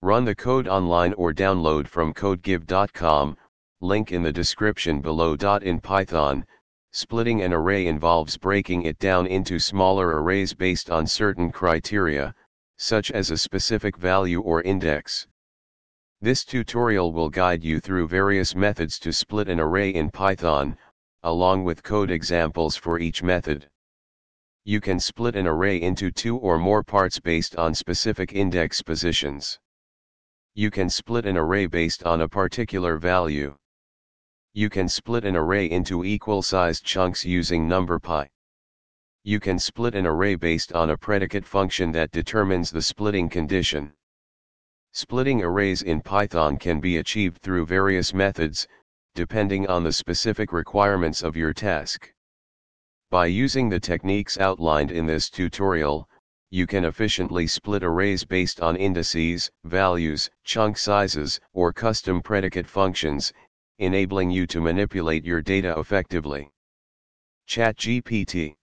Run the code online or download from codegive.com, link in the description below. In Python, splitting an array involves breaking it down into smaller arrays based on certain criteria, such as a specific value or index. This tutorial will guide you through various methods to split an array in Python, along with code examples for each method. You can split an array into two or more parts based on specific index positions. You can split an array based on a particular value. You can split an array into equal-sized chunks using NumPy. You can split an array based on a predicate function that determines the splitting condition. Splitting arrays in Python can be achieved through various methods, depending on the specific requirements of your task. By using the techniques outlined in this tutorial, you can efficiently split arrays based on indices, values, chunk sizes, or custom predicate functions, enabling you to manipulate your data effectively. ChatGPT